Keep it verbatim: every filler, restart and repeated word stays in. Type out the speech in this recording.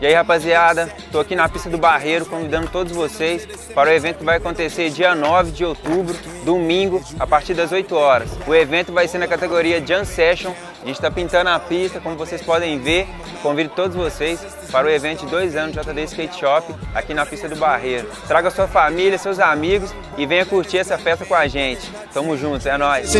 E aí, rapaziada, tô aqui na pista do Barreiro convidando todos vocês para o evento que vai acontecer dia nove de outubro, domingo, a partir das oito horas. O evento vai ser na categoria Jam Session. A gente está pintando a pista, como vocês podem ver. Convido todos vocês para o evento de dois anos J D Skate Shop aqui na pista do Barreiro. Traga sua família, seus amigos e venha curtir essa festa com a gente. Tamo juntos, é nóis!